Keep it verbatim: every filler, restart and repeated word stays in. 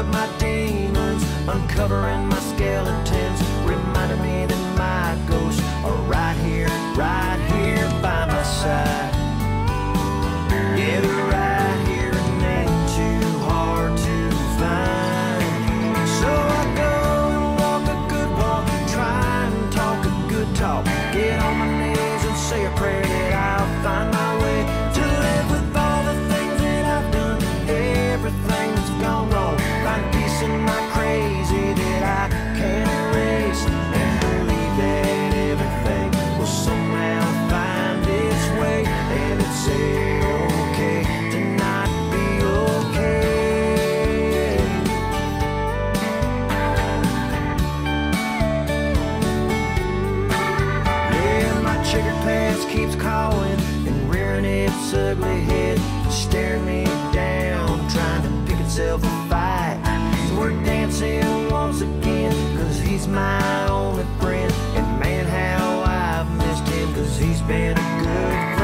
of my demons, uncovering my skeletons, reminding me that my ghosts are right here, right here by my side. Yeah, they're right here and ain't too hard to find. So I go and walk a good walk, try and talk a good talk, get on my knees and say a prayer that I'll find my way. Keeps calling and rearing its ugly head, staring me down, trying to pick itself a fight. So we're dancing once again, cause he's my only friend. And man, how I've missed him, cause he's been a good friend.